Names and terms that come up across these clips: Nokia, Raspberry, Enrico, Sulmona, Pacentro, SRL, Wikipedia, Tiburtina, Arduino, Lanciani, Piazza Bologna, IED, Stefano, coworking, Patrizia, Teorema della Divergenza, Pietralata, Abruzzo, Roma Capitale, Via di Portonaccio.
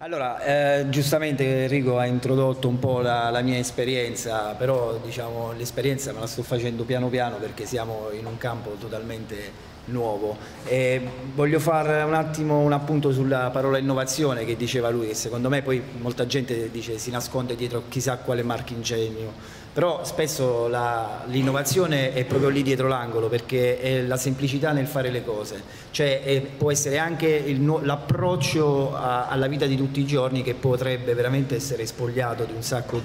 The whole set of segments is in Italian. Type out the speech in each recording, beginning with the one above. Allora, giustamente Enrico ha introdotto un po' la mia esperienza, però diciamo l'esperienza me la sto facendo piano piano perché siamo in un campo totalmente nuovo. E voglio fare un attimo un appunto sulla parola innovazione che diceva lui, che secondo me poi molta gente dice si nasconde dietro chissà quale marchingegno, però spesso l'innovazione è proprio lì dietro l'angolo, perché è la semplicità nel fare le cose, cioè può essere anche l'approccio alla vita di tutti i giorni che potrebbe veramente essere spogliato di un sacco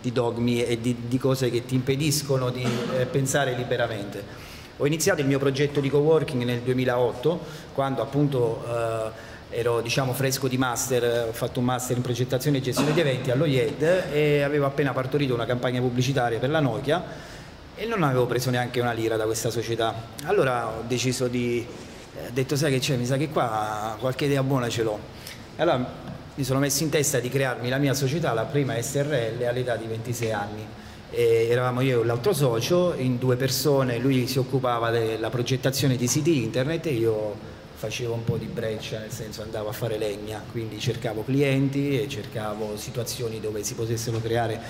di dogmi e di cose che ti impediscono di pensare liberamente. Ho iniziato il mio progetto di coworking nel 2008, quando appunto ero diciamo fresco di master, ho fatto un master in progettazione e gestione di eventi allo IED e avevo appena partorito una campagna pubblicitaria per la Nokia e non avevo preso neanche una lira da questa società. Allora ho deciso ho detto sai che c'è, mi sa che qua qualche idea buona ce l'ho. Allora mi sono messo in testa di crearmi la mia società, la prima SRL, all'età di 26 anni. E eravamo io e l'altro socio, in due persone, lui si occupava della progettazione di siti internet e io facevo un po' di breccia, nel senso andavo a fare legna, quindi cercavo clienti e cercavo situazioni dove si potessero creare,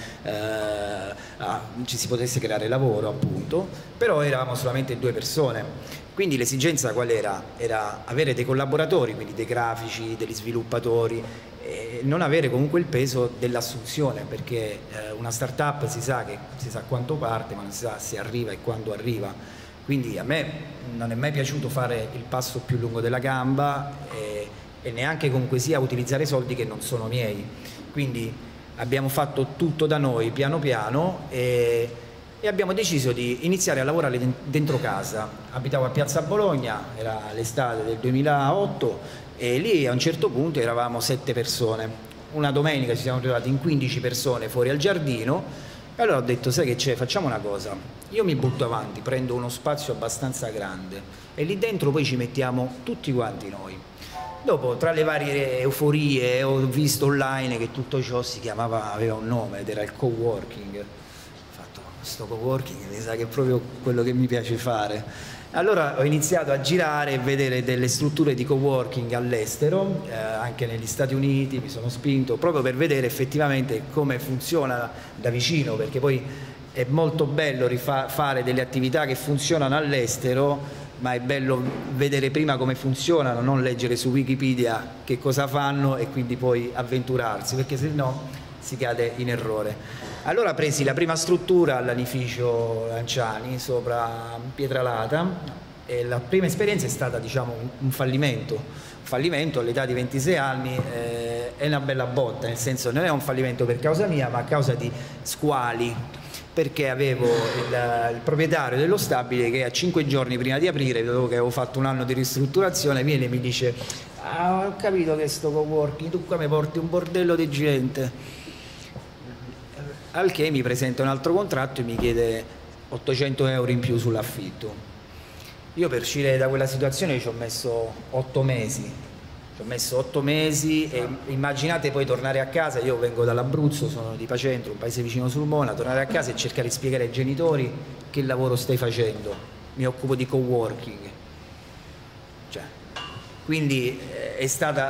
ci si potesse creare lavoro appunto, però eravamo solamente due persone. Quindi l'esigenza qual era? Era avere dei collaboratori, quindi dei grafici, degli sviluppatori, e non avere comunque il peso dell'assunzione, perché una startup si sa quanto parte, ma non si sa se arriva e quando arriva. Quindi a me non è mai piaciuto fare il passo più lungo della gamba e neanche comunque sia utilizzare soldi che non sono miei. Quindi abbiamo fatto tutto da noi piano piano e abbiamo deciso di iniziare a lavorare dentro casa. Abitavo a Piazza Bologna, era l'estate del 2008 e lì a un certo punto eravamo 7 persone. Una domenica ci siamo trovati in 15 persone fuori al giardino. Allora ho detto, sai che c'è, facciamo una cosa, io mi butto avanti, prendo uno spazio abbastanza grande e lì dentro poi ci mettiamo tutti quanti noi. Dopo, tra le varie euforie, ho visto online che tutto ciò si chiamava, aveva un nome ed era il coworking. Ho fatto, sto coworking mi sa che è proprio quello che mi piace fare. Allora ho iniziato a girare e vedere delle strutture di coworking all'estero, anche negli Stati Uniti, mi sono spinto proprio per vedere effettivamente come funziona da vicino, perché poi è molto bello fare delle attività che funzionano all'estero, ma è bello vedere prima come funzionano, non leggere su Wikipedia che cosa fanno e quindi poi avventurarsi, perché se no si cade in errore. Allora presi la prima struttura all'anificio Lanciani, sopra Pietralata, e la prima esperienza è stata diciamo un fallimento. Un fallimento all'età di 26 anni è una bella botta, nel senso non è un fallimento per causa mia, ma a causa di squali, perché avevo il proprietario dello stabile che a 5 giorni prima di aprire, dopo che avevo fatto un anno di ristrutturazione, viene e mi dice ah, ho capito che sto coworking, tu qua mi porti un bordello di gente. Al che mi presenta un altro contratto e mi chiede 800 euro in più sull'affitto. Io per uscire da quella situazione ci ho messo 8 mesi. Ci ho messo 8 mesi e immaginate poi tornare a casa, io vengo dall'Abruzzo, sono di Pacentro, un paese vicino Sulmona, tornare a casa e cercare di spiegare ai genitori che lavoro stai facendo. Mi occupo di coworking. Cioè, quindi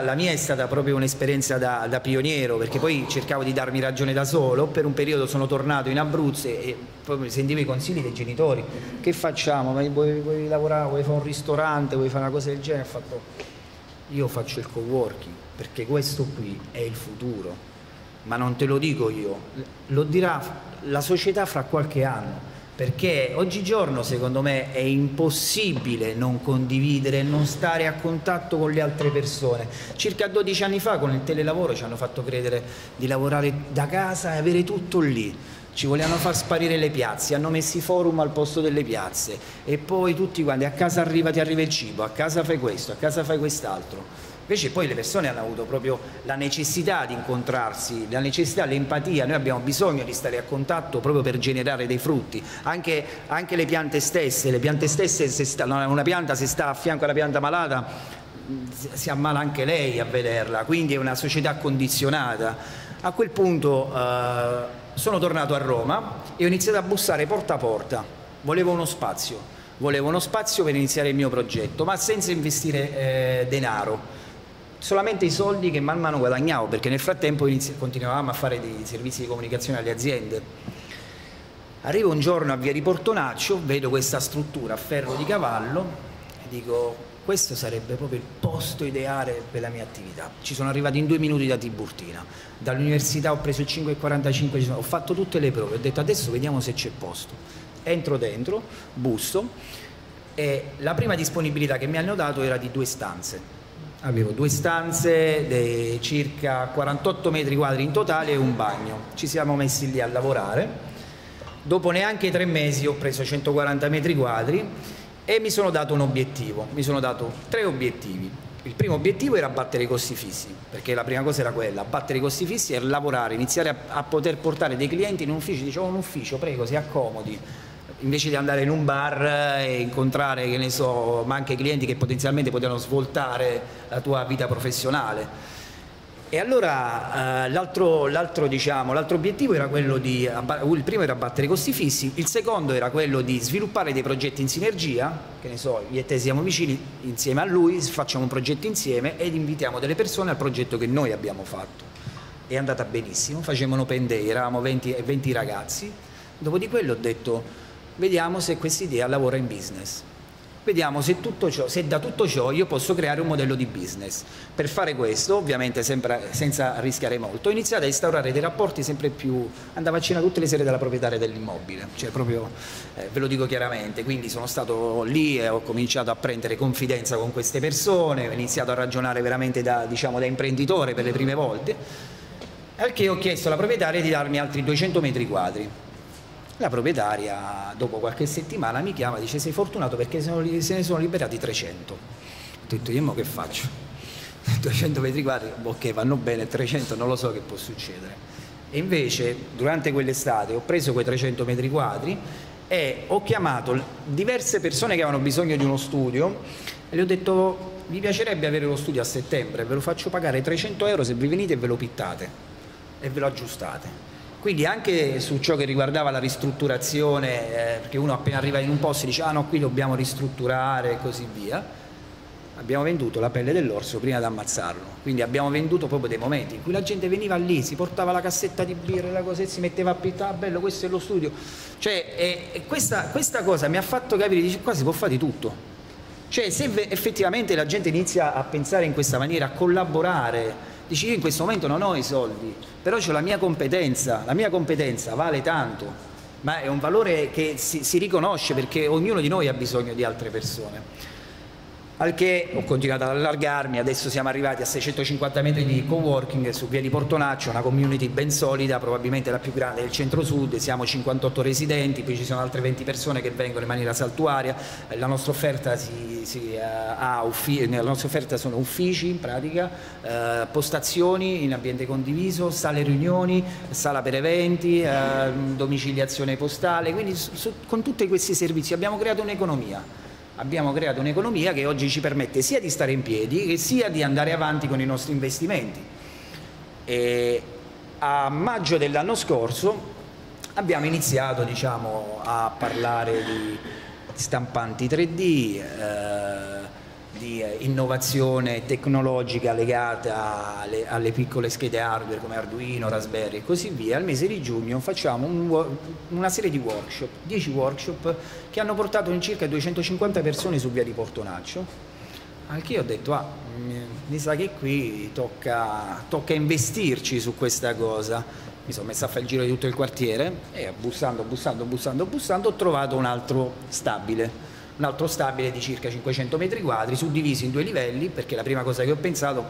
la mia è stata proprio un'esperienza da pioniero, perché poi cercavo di darmi ragione da solo. Per un periodo sono tornato in Abruzzo e poi mi sentivo i consigli dei genitori. Che facciamo? Ma vuoi lavorare? Vuoi fare un ristorante? Vuoi fare una cosa del genere? Ho fatto, io faccio il coworking perché questo qui è il futuro, ma non te lo dico io, lo dirà la società fra qualche anno. Perché oggigiorno secondo me è impossibile non condividere, non stare a contatto con le altre persone. Circa 12 anni fa con il telelavoro ci hanno fatto credere di lavorare da casa e avere tutto lì. Ci volevano far sparire le piazze, hanno messo i forum al posto delle piazze e poi tutti quanti a casa arriva, ti arriva il cibo, a casa fai questo, a casa fai quest'altro. Invece poi le persone hanno avuto proprio la necessità di incontrarsi, la necessità, l'empatia. Noi abbiamo bisogno di stare a contatto proprio per generare dei frutti, anche le piante stesse, una pianta se sta a fianco alla pianta malata si ammala anche lei a vederla, quindi è una società condizionata. A quel punto sono tornato a Roma e ho iniziato a bussare porta a porta, volevo uno spazio per iniziare il mio progetto, ma senza investire denaro. solamente i soldi che man mano guadagnavo, perché nel frattempo continuavamo a fare dei servizi di comunicazione alle aziende. Arrivo un giorno a Via di Portonaccio, vedo questa struttura a ferro di cavallo e dico: questo sarebbe proprio il posto ideale per la mia attività. Ci sono arrivato in 2 minuti da Tiburtina, dall'università ho preso il 5,45, ho fatto tutte le prove, ho detto adesso vediamo se c'è posto. Entro dentro, busso e la prima disponibilità che mi hanno dato era di 2 stanze. Avevo 2 stanze di circa 48 metri quadri in totale e un bagno. Ci siamo messi lì a lavorare. Dopo neanche 3 mesi ho preso 140 metri quadri e mi sono dato un obiettivo, mi sono dato 3 obiettivi. Il primo obiettivo era abbattere i costi fissi, perché la prima cosa era quella, abbattere i costi fissi e lavorare, iniziare a poter portare dei clienti in un ufficio, dicevo un ufficio, prego, si accomodi, invece di andare in un bar e incontrare, che ne so, ma anche clienti che potenzialmente potevano svoltare la tua vita professionale. E allora l'altro obiettivo era quello di, il primo era abbattere i costi fissi, il secondo era quello di sviluppare dei progetti in sinergia, che ne so, io e te siamo vicini, insieme a lui facciamo un progetto insieme ed invitiamo delle persone al progetto che noi abbiamo fatto. È andata benissimo, facevamo un open day, eravamo 20 ragazzi, dopo di quello ho detto vediamo se questa idea lavora in business. Vediamo se, da tutto ciò io posso creare un modello di business. Per fare questo, ovviamente senza rischiare molto, ho iniziato a instaurare dei rapporti sempre più... Andavo a cena tutte le sere dalla proprietaria dell'immobile, cioè proprio, ve lo dico chiaramente, quindi sono stato lì e ho cominciato a prendere confidenza con queste persone, ho iniziato a ragionare veramente da imprenditore per le prime volte, al che ho chiesto alla proprietaria di darmi altri 200 metri quadri. La proprietaria dopo qualche settimana mi chiama e dice sei fortunato perché se ne sono liberati 300. Ho detto io mo che faccio? 200 metri quadri, ok vanno bene, 300 non lo so che può succedere. E invece durante quell'estate ho preso quei 300 metri quadri e ho chiamato diverse persone che avevano bisogno di uno studio e le ho detto vi piacerebbe avere lo studio a settembre, ve lo faccio pagare 300 euro se vi venite e ve lo pittate e ve lo aggiustate. Quindi anche su ciò che riguardava la ristrutturazione, perché uno appena arriva in un posto dice ah no qui dobbiamo ristrutturare e così via, abbiamo venduto la pelle dell'orso prima di ammazzarlo, quindi abbiamo venduto proprio dei momenti in cui la gente veniva lì, si portava la cassetta di birra, la cosa, e si metteva a pittare, ah, bello questo è lo studio, cioè questa cosa mi ha fatto capire, dice qua si può fare di tutto, cioè se effettivamente la gente inizia a pensare in questa maniera, a collaborare. Dici io in questo momento non ho i soldi, però c'ho la mia competenza vale tanto, ma è un valore che si riconosce perché ognuno di noi ha bisogno di altre persone. Al che ho continuato ad allargarmi, adesso siamo arrivati a 650 metri di coworking su Via di Portonaccio, una community ben solida, probabilmente la più grande del centro-sud, siamo 58 residenti, poi ci sono altre 20 persone che vengono in maniera saltuaria, la nostra offerta nella nostra offerta sono uffici in pratica, postazioni in ambiente condiviso, sale riunioni, sala per eventi, domiciliazione postale, quindi con tutti questi servizi abbiamo creato un'economia. Abbiamo creato un'economia che oggi ci permette sia di stare in piedi che sia di andare avanti con i nostri investimenti. E a maggio dell'anno scorso abbiamo iniziato a parlare di stampanti 3D, di innovazione tecnologica legata alle piccole schede hardware come Arduino, Raspberry e così via. Al mese di giugno facciamo una serie di workshop, 10 workshop che hanno portato in circa 250 persone su Via di Portonaccio. Anche io ho detto, ah, mi sa che qui tocca investirci su questa cosa. Mi sono messo a fare il giro di tutto il quartiere e bussando ho trovato un altro stabile di circa 500 metri quadri suddiviso in 2 livelli, perché la prima cosa che ho pensato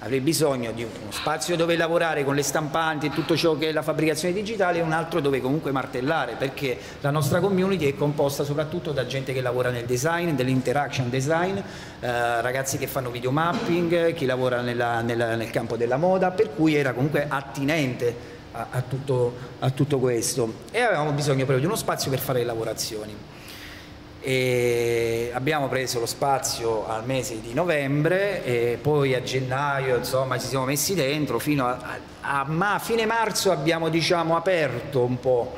avrei bisogno di uno spazio dove lavorare con le stampanti e tutto ciò che è la fabbricazione digitale e un altro dove comunque martellare, perché la nostra community è composta soprattutto da gente che lavora nel design, dell'interaction design, ragazzi che fanno video mapping, chi lavora nel campo della moda, per cui era comunque attinente a tutto questo e avevamo bisogno proprio di uno spazio per fare le lavorazioni. E abbiamo preso lo spazio al mese di novembre e poi a gennaio insomma ci siamo messi dentro fino a fine marzo abbiamo aperto un po',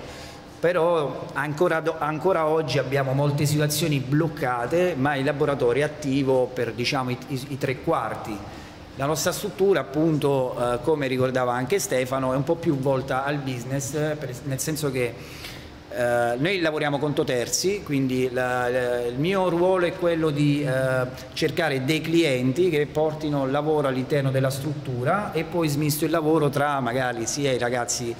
però ancora oggi abbiamo molte situazioni bloccate ma il laboratorio è attivo per i 3/4. La nostra struttura, appunto, come ricordava anche Stefano, è un po' più volta al business, nel senso che noi lavoriamo conto terzi, quindi il mio ruolo è quello di cercare dei clienti che portino lavoro all'interno della struttura e poi smisto il lavoro tra magari sia i ragazzi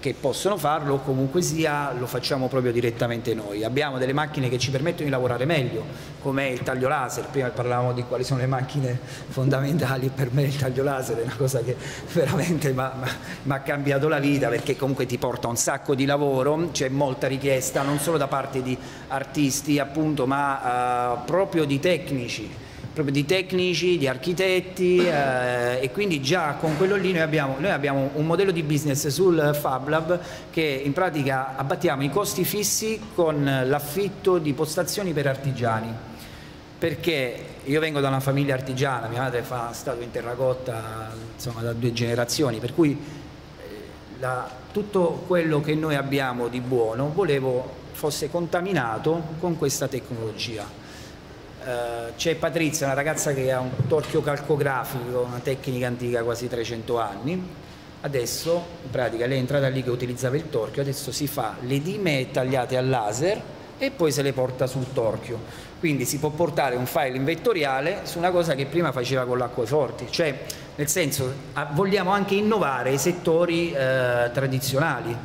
che possono farlo o comunque sia lo facciamo proprio direttamente noi. Abbiamo delle macchine che ci permettono di lavorare meglio, come il taglio laser. Prima parlavamo di quali sono le macchine fondamentali, per me il taglio laser è una cosa che veramente mi ha cambiato la vita, perché comunque ti porta un sacco di lavoro, c'è molta richiesta non solo da parte di artisti, appunto, ma proprio di tecnici. Di architetti e quindi già con quello lì noi abbiamo un modello di business sul Fab Lab che in pratica abbattiamo i costi fissi con l'affitto di postazioni per artigiani, perché io vengo da una famiglia artigiana, mia madre fa statua in terracotta, insomma, da 2 generazioni, per cui tutto quello che noi abbiamo di buono volevo fosse contaminato con questa tecnologia. C'è Patrizia, una ragazza che ha un torchio calcografico, una tecnica antica quasi 300 anni, adesso in pratica lei è entrata lì che utilizzava il torchio, adesso si fa le dime tagliate al laser e poi se le porta sul torchio, quindi si può portare un file in vettoriale su una cosa che prima faceva con l'acquaforti, cioè nel senso vogliamo anche innovare i settori tradizionali.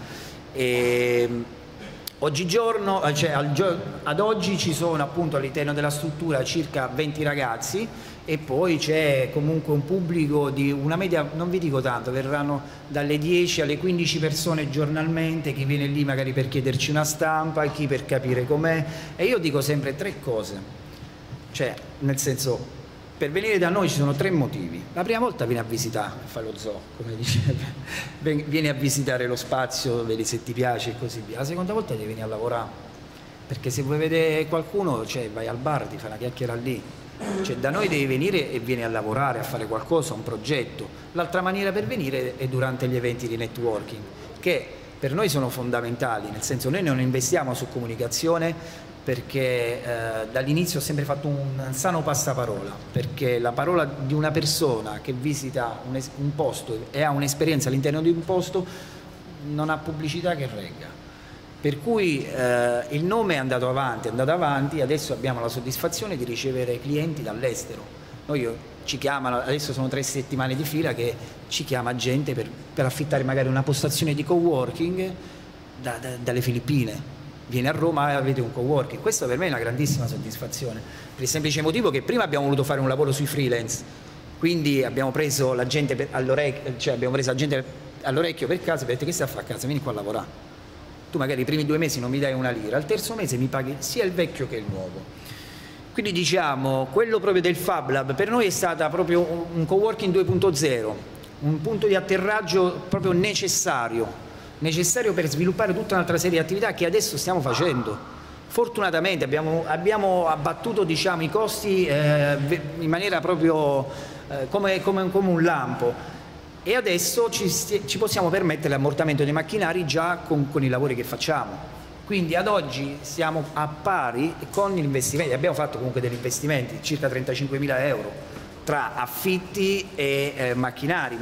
Oggigiorno, cioè ad oggi ci sono appunto all'interno della struttura circa 20 ragazzi e poi c'è comunque un pubblico di una media, non vi dico tanto, verranno dalle 10 alle 15 persone giornalmente, chi viene lì magari per chiederci una stampa, chi per capire com'è, e io dico sempre 3 cose, cioè nel senso per venire da noi ci sono 3 motivi, la prima volta viene a visitare, fa lo zoo, come diceva, vieni a visitare lo spazio, vedi se ti piace e così via, la seconda volta ti vieni a lavorare, perché se vuoi vedere qualcuno, cioè, vai al bar, ti fai una chiacchiera lì, cioè da noi devi venire e vieni a lavorare, a fare qualcosa, un progetto. L'altra maniera per venire è durante gli eventi di networking, che per noi sono fondamentali, nel senso noi non investiamo su comunicazione, perché dall'inizio ho sempre fatto un sano passaparola, perché la parola di una persona che visita un posto e ha un'esperienza all'interno di un posto non ha pubblicità che regga, per cui il nome è andato avanti, adesso abbiamo la soddisfazione di ricevere clienti dall'estero. Noi ci chiamano, adesso sono 3 settimane di fila che ci chiama gente per affittare magari una postazione di coworking dalle Filippine. Viene a Roma e avete un coworking, questo per me è una grandissima soddisfazione, per il semplice motivo che prima abbiamo voluto fare un lavoro sui freelance, quindi abbiamo preso la gente all'orecchio, cioè per caso, perché che stai a fare a casa? Vieni qua a lavorare, tu magari i primi 2 mesi non mi dai una lira, al 3° mese mi paghi sia il vecchio che il nuovo. Quindi diciamo, quello proprio del Fab Lab per noi è stata proprio un coworking 2.0, un punto di atterraggio proprio necessario per sviluppare tutta un'altra serie di attività che adesso stiamo facendo. Fortunatamente abbiamo abbattuto, diciamo, i costi in maniera proprio come un lampo, e adesso ci possiamo permettere l'ammortamento dei macchinari già con i lavori che facciamo. Quindi ad oggi siamo a pari con gli investimenti, abbiamo fatto comunque degli investimenti, circa 35.000 euro tra affitti e macchinari.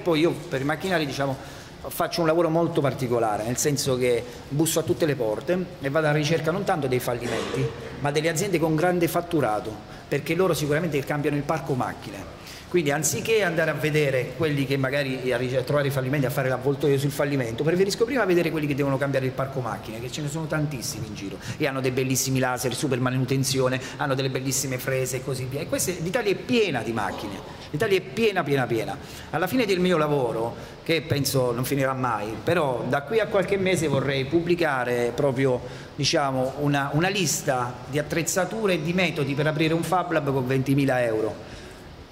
Poi io per i macchinari, diciamo, faccio un lavoro molto particolare, nel senso che busso a tutte le porte e vado alla ricerca non tanto dei fallimenti, ma delle aziende con grande fatturato, perché loro sicuramente cambiano il parco macchine. Quindi anziché andare a vedere quelli che magari a trovare i fallimenti, a fare l'avvoltoio sul fallimento, preferisco prima vedere quelli che devono cambiare il parco macchine, che ce ne sono tantissimi in giro e hanno dei bellissimi laser, super manutenzione, hanno delle bellissime frese e così via. E l'Italia è piena di macchine, l'Italia è piena. Alla fine del mio lavoro, che penso non finirà mai, però da qui a qualche mese vorrei pubblicare proprio, diciamo, una lista di attrezzature e di metodi per aprire un Fab Lab con 20.000 euro.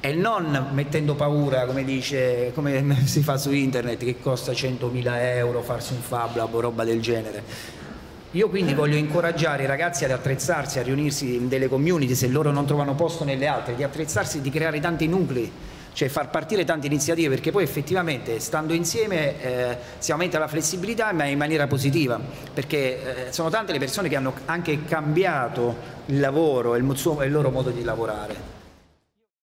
E non mettendo paura, come si fa su internet, che costa 100.000 euro farsi un Fab Lab o roba del genere. Io quindi voglio incoraggiare i ragazzi ad attrezzarsi, a riunirsi in delle community, se loro non trovano posto nelle altre, di attrezzarsi, di creare tanti nuclei, cioè far partire tante iniziative, perché poi effettivamente stando insieme si aumenta la flessibilità, ma in maniera positiva, perché sono tante le persone che hanno anche cambiato il lavoro e il loro modo di lavorare.